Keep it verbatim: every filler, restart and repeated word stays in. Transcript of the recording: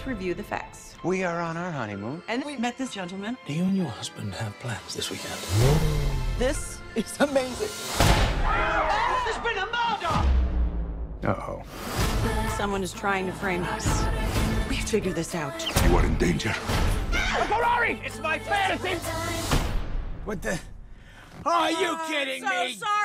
let's review the facts. We are on our honeymoon, and we met this gentleman. Do you and your husband have plans this weekend? This is amazing. Ah! There's been a murder! Uh-oh. Someone is trying to frame us. We have to figure this out. You are in danger. A Ferrari! It's my fantasy! What the... Oh, are you kidding me? So sorry.